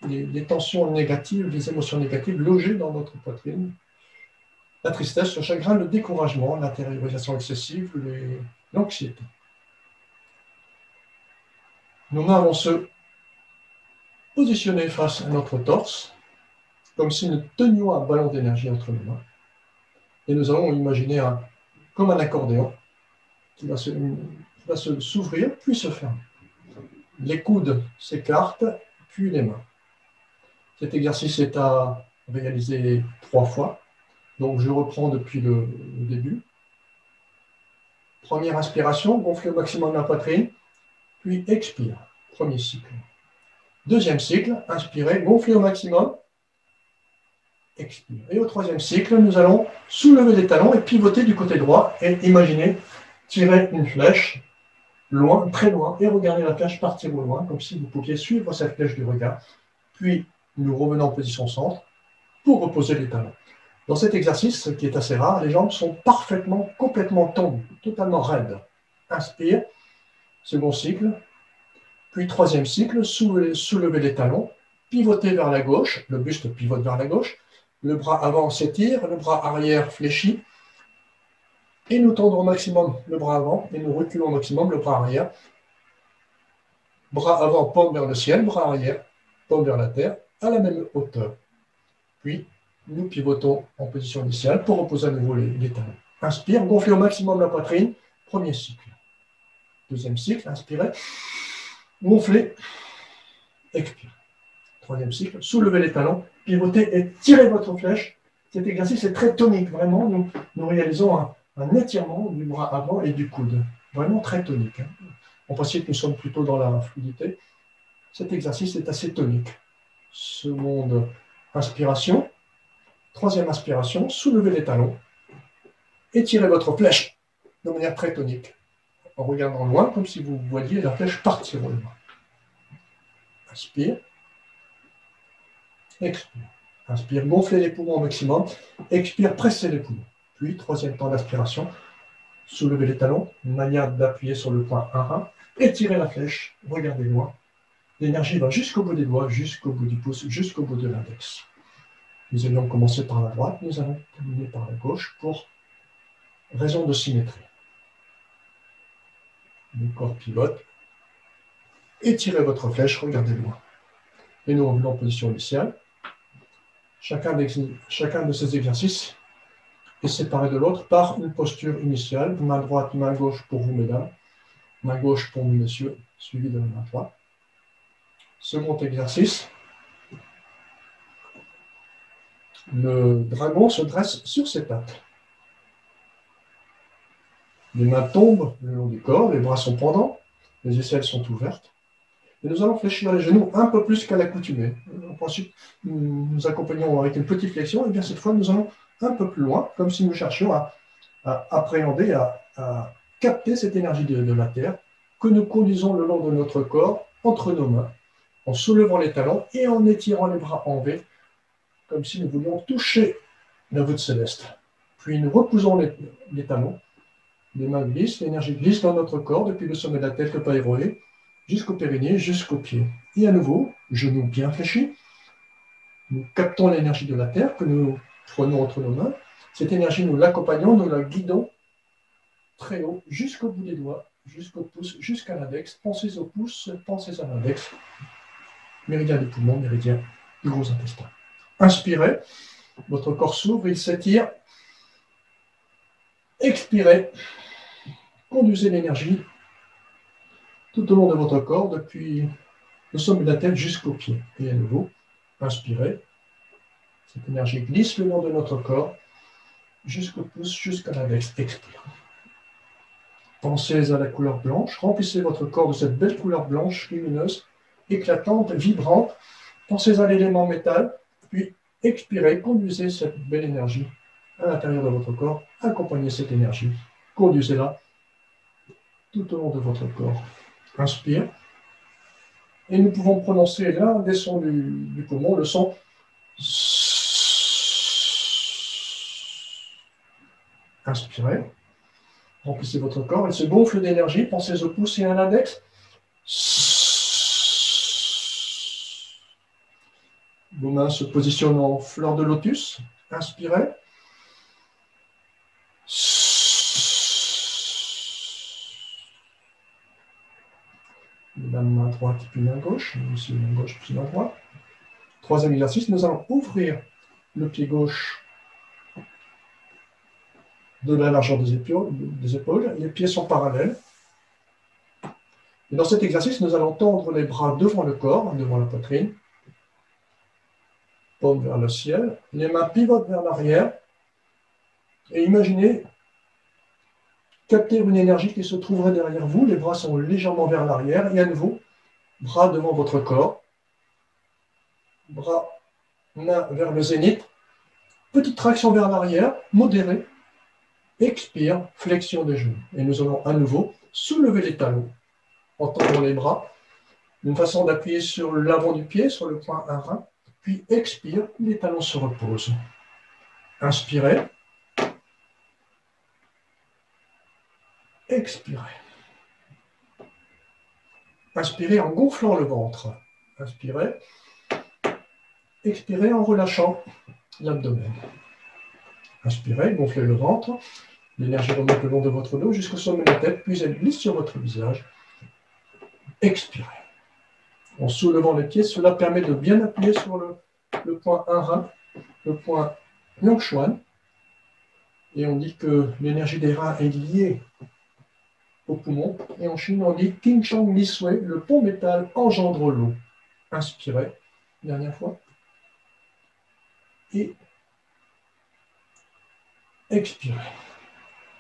Les, les tensions négatives, les émotions négatives logées dans notre poitrine. La tristesse, le chagrin, le découragement, l'intériorisation excessive, l'anxiété. Nos mains vont se positionner face à notre torse, comme si nous tenions un ballon d'énergie entre nos mains. Et nous allons imaginer un, comme un accordéon qui va se, qui va se s'ouvrir, puis se fermer. Les coudes s'écartent, puis les mains. Cet exercice est à réaliser trois fois. Donc, je reprends depuis le, le début. Première inspiration, gonfle au maximum la poitrine, puis expire. Premier cycle. Deuxième cycle, inspirez, gonflez au maximum, expire. Et au troisième cycle, nous allons soulever les talons et pivoter du côté droit et imaginer tirer une flèche loin, très loin, et regarder la flèche partir au loin, comme si vous pouviez suivre cette flèche du regard, puis nous revenons en position centre pour reposer les talons. Dans cet exercice, qui est assez rare, les jambes sont parfaitement, complètement tendues, totalement raides. Inspire, second cycle, puis troisième cycle, soulevez, soulevez les talons, pivotez vers la gauche, le buste pivote vers la gauche, le bras avant s'étire, le bras arrière fléchit, et nous tendons au maximum le bras avant, et nous reculons au maximum le bras arrière. Bras avant, paume vers le ciel, bras arrière, paume vers la terre, à la même hauteur. Puis, nous pivotons en position initiale pour reposer à nouveau les, les talons. Inspire, gonflez au maximum la poitrine, premier cycle. Deuxième cycle, inspirez, gonflez, expirez. Troisième cycle, soulevez les talons, pivotez et tirez votre flèche. Cet exercice est très tonique, vraiment, nous, nous réalisons un un étirement du bras avant et du coude. Vraiment très tonique. On pensait que nous sommes plutôt dans la fluidité. Cet exercice est assez tonique. Seconde inspiration. Troisième inspiration, soulevez les talons et tirez votre flèche de manière très tonique, en regardant loin, comme si vous voyiez la flèche partir au loin. Inspire. Expire. Inspire, gonflez les poumons au maximum. Expire, pressez les poumons. Puis, troisième temps d'inspiration, soulevez les talons, manière d'appuyer sur le point un un, et tirez la flèche, regardez loin. L'énergie va jusqu'au bout des doigts, jusqu'au bout du pouce, jusqu'au bout de l'index. Nous allions commencer par la droite, nous allons terminer par la gauche pour raison de symétrie. Le corps pivote. Étirez votre flèche, regardez loin. Et nous revenons en position initiale. Chacun, chacun de ces exercices est séparé de l'autre par une posture initiale. Main droite, main gauche pour vous, mesdames. Main gauche pour vous, messieurs, suivi de la main droite. Second exercice. Le dragon se dresse sur ses pattes. Les mains tombent le long du corps, les bras sont pendants, les aisselles sont ouvertes. Et nous allons fléchir les genoux un peu plus qu'à l'accoutumée. Ensuite, nous nous accompagnons avec une petite flexion, et bien cette fois, nous allons un peu plus loin, comme si nous cherchions à, à appréhender, à, à capter cette énergie de, de la terre que nous conduisons le long de notre corps, entre nos mains, en soulevant les talons et en étirant les bras en V, comme si nous voulions toucher la voûte céleste. Puis nous repoussons les, les talons, les mains glissent, l'énergie glisse dans notre corps, depuis le sommet de la tête, le paillet jusqu'au périnée, jusqu'au pied. Et à nouveau, genoux bien fléchis, nous captons l'énergie de la terre que nous prenons entre nos mains. Cette énergie, nous l'accompagnons, nous la guidons très haut, jusqu'au bout des doigts, jusqu'au pouce, jusqu'à l'index. Pensez au pouce, pensez à l'index. Méridien des poumons, méridien du gros intestin. Inspirez, votre corps s'ouvre, il s'étire. Expirez, conduisez l'énergie tout au long de votre corps, depuis le sommet de la tête jusqu'aux pieds. Et à nouveau, inspirez, cette énergie glisse le long de notre corps, jusqu'au pouce, jusqu'à l'index. Expirez. Pensez à la couleur blanche, remplissez votre corps de cette belle couleur blanche, lumineuse, éclatante, vibrante. Pensez à l'élément métal. Puis, expirez, conduisez cette belle énergie à l'intérieur de votre corps, accompagnez cette énergie, conduisez-la tout au long de votre corps. Inspire. Et nous pouvons prononcer l'un des sons du, du poumon, le son. Inspirez. Remplissez votre corps, il se gonfle d'énergie, pensez au pouce et à l'index. Vos mains se positionnent en fleur de lotus. Inspirez. Mesdames, main droite puis main gauche. Aussi main gauche puis main droite. Troisième exercice, nous allons ouvrir le pied gauche de la largeur des épaules. Des épaules. Les pieds sont parallèles. Et dans cet exercice, nous allons tendre les bras devant le corps, devant la poitrine. Paume vers le ciel, les mains pivotent vers l'arrière et imaginez capter une énergie qui se trouverait derrière vous, les bras sont légèrement vers l'arrière et à nouveau, bras devant votre corps, bras, mains vers le zénith, petite traction vers l'arrière, modérée, expire, flexion des genoux et nous allons à nouveau soulever les talons en tendant les bras, d'une façon d'appuyer sur l'avant du pied, sur le point un un. Puis expire, les talons se reposent. Inspirez. Expirez. Inspirez en gonflant le ventre. Inspirez. Expirez en relâchant l'abdomen. Inspirez, gonflez le ventre. L'énergie remonte le long de votre dos jusqu'au sommet de la tête, puis elle glisse sur votre visage. Expirez. En soulevant les pieds, cela permet de bien appuyer sur le, le point un rein, le point Yongquan. Et on dit que l'énergie des reins est liée au poumon. Et en Chine, on dit Ting Chong Li Sui, le pont métal engendre l'eau. Inspirez, dernière fois. Et expirez.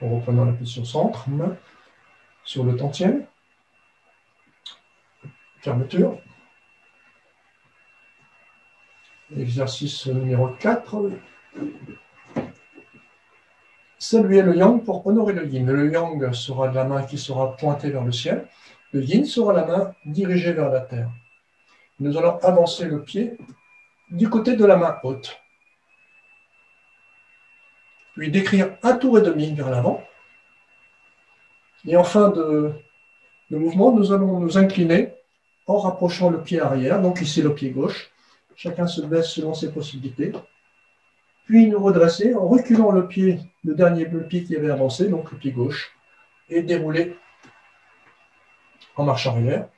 En reprenant la position centre, main sur le Tan Tien. Fermeture. Exercice numéro quatre, Saluer le yang pour honorer le yin. Le yang sera la main qui sera pointée vers le ciel. Le yin sera la main dirigée vers la terre. Nous allons avancer le pied du côté de la main haute. Puis décrire un tour et demi vers l'avant. Et en fin de, de mouvement, nous allons nous incliner en rapprochant le pied arrière, donc ici le pied gauche. Chacun se baisse selon ses possibilités. Puis nous redresser en reculant le pied, le dernier pied qui avait avancé, donc le pied gauche, et dérouler en marche arrière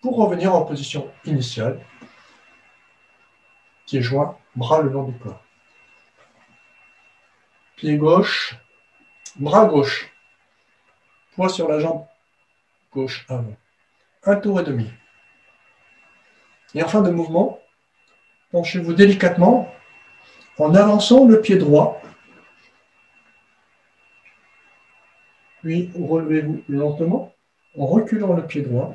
pour revenir en position initiale, pied joint, bras le long du corps. Pied gauche, bras gauche, poids sur la jambe gauche avant. Un tour et demi. Et en fin de mouvement, penchez-vous délicatement en avançant le pied droit, puis relevez-vous lentement en reculant le pied droit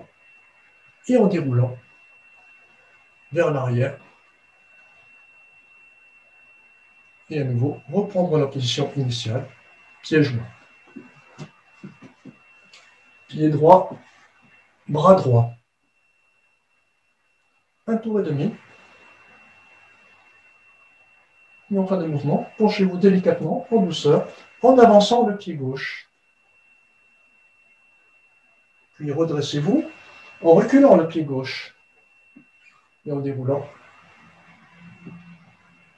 et en déroulant vers l'arrière. Et à nouveau, reprendre la position initiale, pied joint. Pied droit, bras droit. Un tour et demi. Et en fin de mouvement, penchez-vous délicatement, en douceur, en avançant le pied gauche. Puis redressez-vous en reculant le pied gauche et en déroulant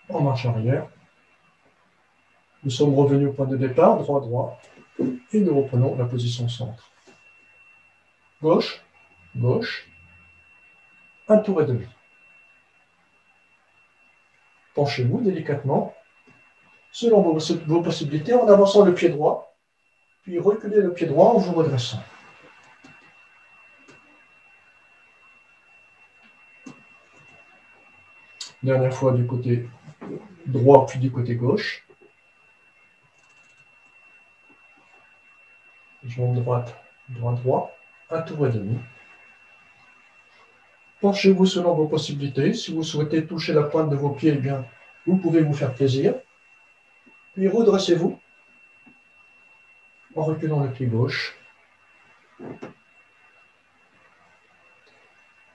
en marche arrière. Nous sommes revenus au point de départ, droit, droit, et nous reprenons la position centre. Gauche, gauche, un tour et demi. Penchez-vous délicatement, selon vos, vos possibilités, en avançant le pied droit, puis reculez le pied droit en vous redressant. Dernière fois du côté droit, puis du côté gauche. Jambe droite, droit, droit, un tour et demi. Penchez-vous selon vos possibilités. Si vous souhaitez toucher la pointe de vos pieds, eh bien, vous pouvez vous faire plaisir. Puis redressez-vous en reculant le pied gauche.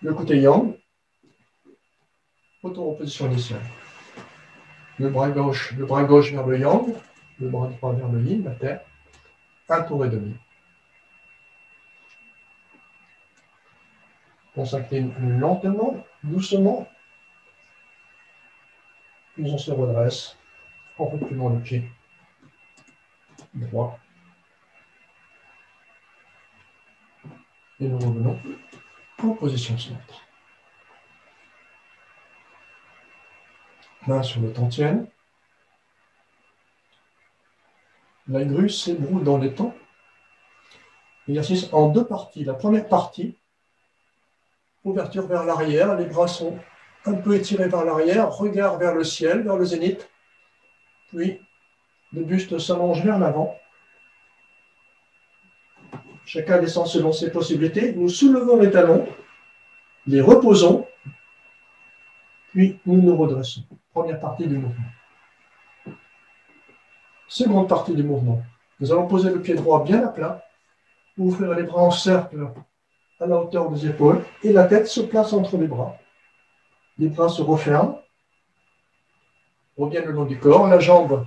Le côté yang, retour en position initiale. Le bras gauche, le bras gauche vers le yang, le bras droit vers le yin, la terre. Un tour et demi. On s'incline lentement, doucement, puis on se redresse en reculant le pied droit. Et nous revenons en position centre. Main sur le Tan Tien. La grue s'ébroue dans les temps. Exercice en deux parties. La première partie, ouverture vers l'arrière, les bras sont un peu étirés vers l'arrière, regard vers le ciel, vers le zénith, puis le buste s'allonge vers l'avant. Chacun descend selon ses possibilités. Nous soulevons les talons, les reposons, puis nous nous redressons. Première partie du mouvement. Seconde partie du mouvement. Nous allons poser le pied droit bien à plat, ouvrir les bras en cercle à la hauteur des épaules et la tête se place entre les bras. Les bras se referment, reviennent le long du corps, la jambe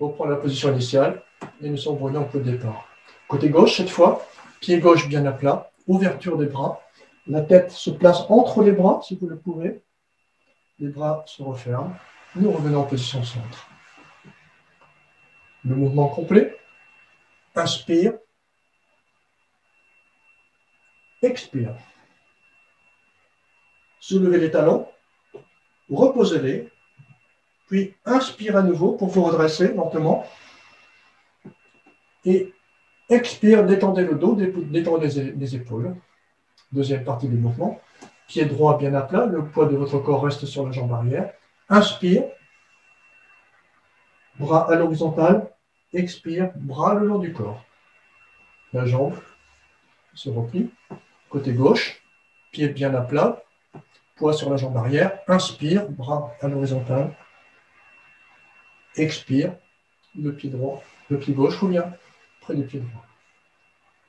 reprend la position initiale et nous sommes revenus en point de départ. Côté gauche, cette fois, pied gauche bien à plat, ouverture des bras, la tête se place entre les bras si vous le pouvez, les bras se referment, nous revenons en position centre. Le mouvement complet, inspire, expire. Soulevez les talons, reposez-les, puis inspire à nouveau pour vous redresser lentement et expire, détendez le dos, détendez les épaules. Deuxième partie du mouvement, pied droit bien à plat, le poids de votre corps reste sur la jambe arrière. Inspire, bras à l'horizontale, expire, bras le long du corps. La jambe se replie. Côté gauche, pied bien à plat, poids sur la jambe arrière, inspire, bras à l'horizontale, expire, le pied droit, le pied gauche revient près du pied droit.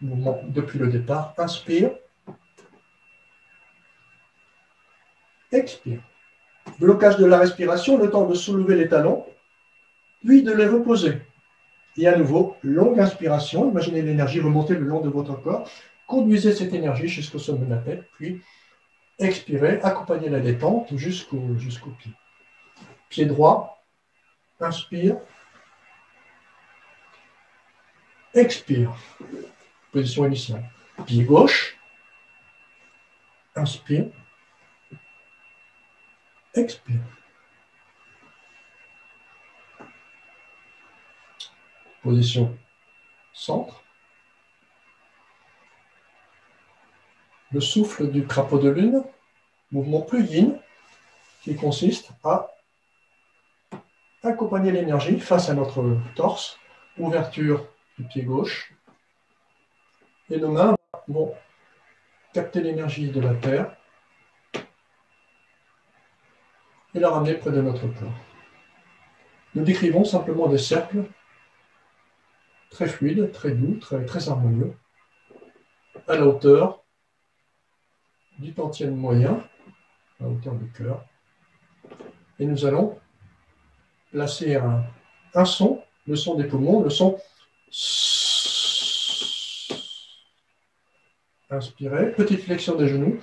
Mouvement depuis le départ, inspire, expire. Blocage de la respiration, le temps de soulever les talons, puis de les reposer. Et à nouveau, longue inspiration, imaginez l'énergie remonter le long de votre corps, conduisez cette énergie jusqu'au sommet de la tête, puis expirez, accompagnez la détente jusqu'au jusqu'au pied. Pied droit, inspire, expire. Position initiale. Pied gauche, inspire, expire. Position centre. Le souffle du crapaud de lune, mouvement plus yin, qui consiste à accompagner l'énergie face à notre torse, ouverture du pied gauche. Et nos mains vont capter l'énergie de la terre et la ramener près de notre corps. Nous décrivons simplement des cercles très fluides, très doux, très, très harmonieux, à la hauteur du Tan Tien moyen, à la hauteur du cœur. Et nous allons placer un, un son, le son des poumons, le son. Inspirez, petite flexion des genoux.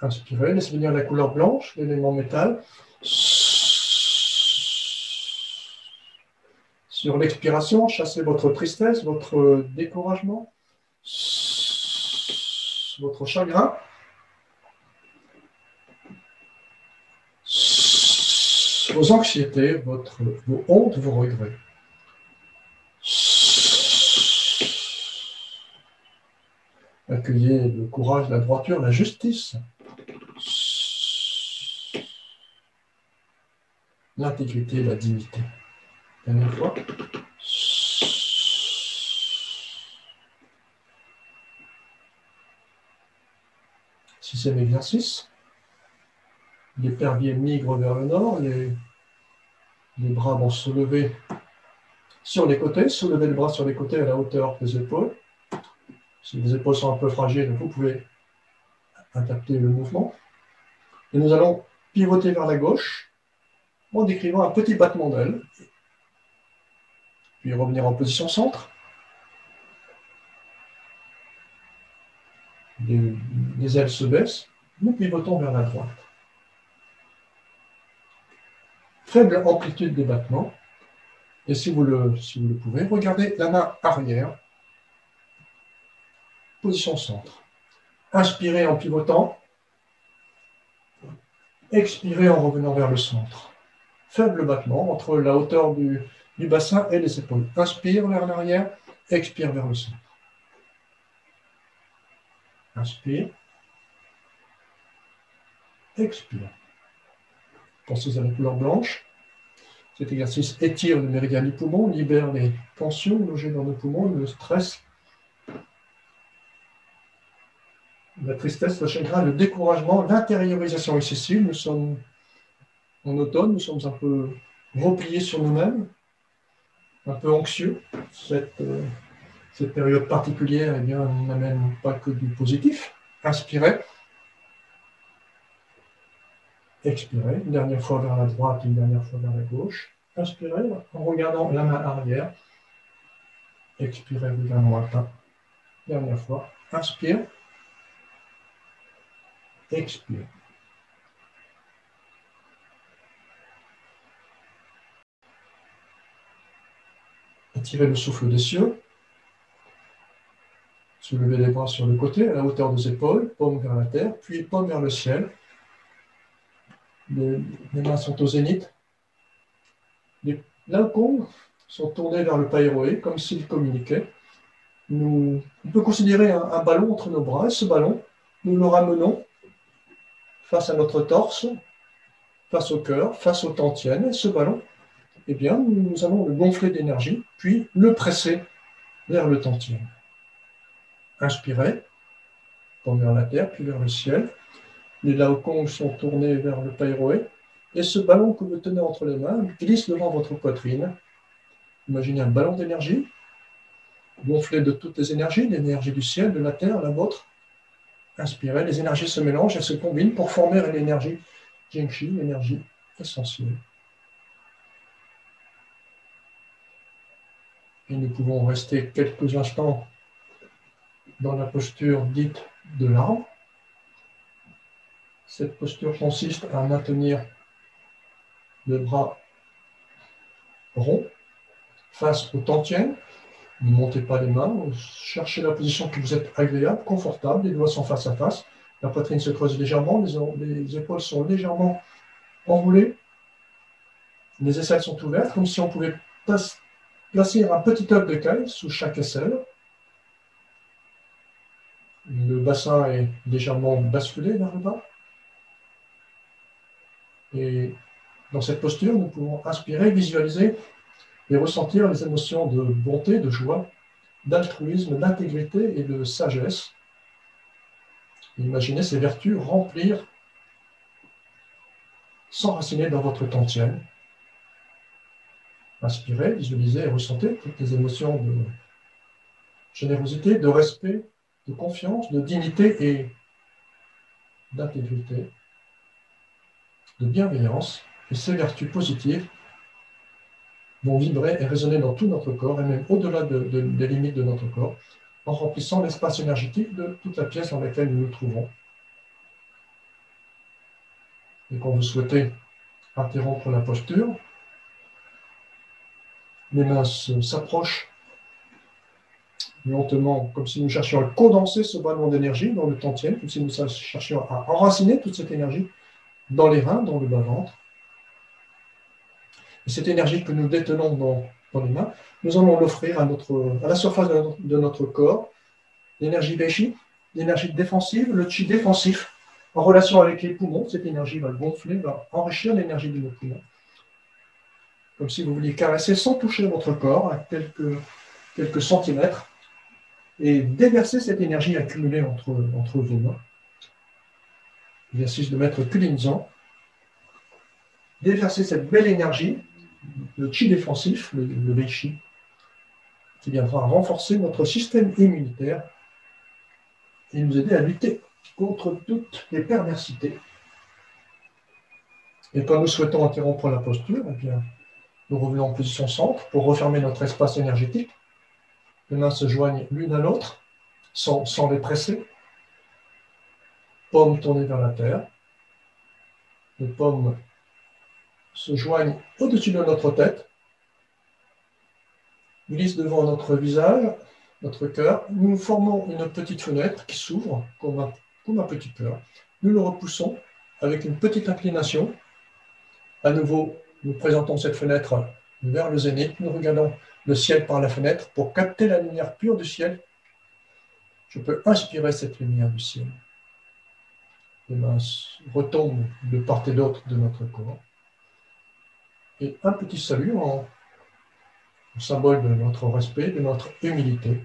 Inspirez, laissez venir la couleur blanche, l'élément métal. Sur l'expiration, chassez votre tristesse, votre découragement, votre chagrin. Vos anxiétés, votre, vos hontes, vos regrets. Accueillez le courage, la droiture, la justice, l'intégrité, la dignité. Dernière fois. Sixième exercice. Les perviers migrent vers le nord, les, les bras vont se lever sur les côtés, soulever le bras sur les côtés à la hauteur des épaules. Si les épaules sont un peu fragiles, vous pouvez adapter le mouvement. Et nous allons pivoter vers la gauche en décrivant un petit battement d'aile. Puis revenir en position centre. Les, les ailes se baissent, nous pivotons vers la droite. Faible amplitude des battements. Et si vous, le, si vous le pouvez, regardez la main arrière. Position centre. Inspirez en pivotant. Expirez en revenant vers le centre. Faible battement entre la hauteur du, du bassin et les épaules. Inspire vers l'arrière. Expire vers le centre. Inspire. Expire. Pensez à la couleur blanche. Cet exercice étire le méridien du poumon, libère les tensions logées dans nos poumons, le stress, la tristesse, le chagrin, le découragement, l'intériorisation excessive. Nous sommes en automne, nous sommes un peu repliés sur nous-mêmes, un peu anxieux. Cette, euh, cette période particulière, eh bien, n'amène pas que du positif. Inspirez. Expirez, une dernière fois vers la droite, une dernière fois vers la gauche. Inspirez en regardant la main arrière. Expirez, regardant lointain. Dernière fois. Inspire. Expire. Attirez le souffle des cieux. Soulevez les bras sur le côté, à la hauteur des épaules, paume vers la terre, puis paume vers le ciel. Les, les mains sont au zénith. Les Laogong sont tournés vers le pas héroïque, comme s'ils communiquaient. Nous, on peut considérer un, un ballon entre nos bras, et ce ballon, nous le ramenons face à notre torse, face au cœur, face aux Tan Tien. Et ce ballon, eh bien, nous, nous allons le gonfler d'énergie, puis le presser vers le Tan Tien. Inspirez, vers la terre, puis vers le ciel. Les Laogong sont tournés vers le Pairoé. Et ce ballon que vous tenez entre les mains glisse devant votre poitrine. Imaginez un ballon d'énergie, gonflé de toutes les énergies, l'énergie du ciel, de la terre, la vôtre. Inspirez, les énergies se mélangent et se combinent pour former l'énergie Jing-chi, l'énergie essentielle. Et nous pouvons rester quelques instants dans la posture dite de l'arbre. Cette posture consiste à maintenir le bras rond face au Tan Tien. Ne montez pas les mains, cherchez la position qui vous est agréable, confortable, les doigts sont face à face, la poitrine se creuse légèrement, les épaules sont légèrement enroulées, les aisselles sont ouvertes, comme si on pouvait placer un petit œuf de caille sous chaque aisselle. Le bassin est légèrement basculé vers le bas. Et dans cette posture, nous pouvons inspirer, visualiser et ressentir les émotions de bonté, de joie, d'altruisme, d'intégrité et de sagesse. Imaginez ces vertus remplir, s'enraciner dans votre Tan Tien. Inspirez, visualisez et ressentez toutes les émotions de générosité, de respect, de confiance, de dignité et d'intégrité, de bienveillance. Et ces vertus positives vont vibrer et résonner dans tout notre corps, et même au-delà de, de, des limites de notre corps, en remplissant l'espace énergétique de toute la pièce dans laquelle nous nous trouvons. Et quand vous souhaitez interrompre la posture, les mains s'approchent lentement, comme si nous cherchions à condenser ce ballon d'énergie dans le Tan Tien, comme si nous cherchions à enraciner toute cette énergie dans les reins, dans le bas-ventre. Et cette énergie que nous détenons dans, dans les mains, nous allons l'offrir à, notre, à la surface de notre, de notre corps, l'énergie Béchi, l'énergie défensive, le Qi défensif, en relation avec les poumons. Cette énergie va gonfler, va enrichir l'énergie de nos poumons. Comme si vous vouliez caresser sans toucher votre corps, à quelques, quelques centimètres, et déverser cette énergie accumulée entre, entre vos mains. L'exercice de maître Kulinzan. Déverser cette belle énergie, le Qi défensif, le, le Wei Qi, qui viendra renforcer notre système immunitaire et nous aider à lutter contre toutes les perversités. Et quand nous souhaitons interrompre la posture, eh bien, nous revenons en position centre pour refermer notre espace énergétique. Les mains se joignent l'une à l'autre, sans, sans les presser. Paumes tournées vers la terre. Les paumes se joignent au-dessus de notre tête, glissent devant notre visage, notre cœur. Nous formons une petite fenêtre qui s'ouvre comme un, comme un petit cœur. Nous le repoussons avec une petite inclination. À nouveau, nous présentons cette fenêtre vers le zénith. Nous regardons le ciel par la fenêtre pour capter la lumière pure du ciel. Je peux inspirer cette lumière du ciel. Les mains retombent de part et d'autre de notre corps. Et un petit salut en symbole de notre respect, de notre humilité.